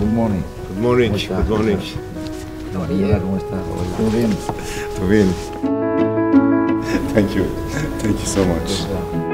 Good morning. Good morning. Good morning. ¿Cómo estás? Todo bien. Todo bien. Thank you. Thank you so much.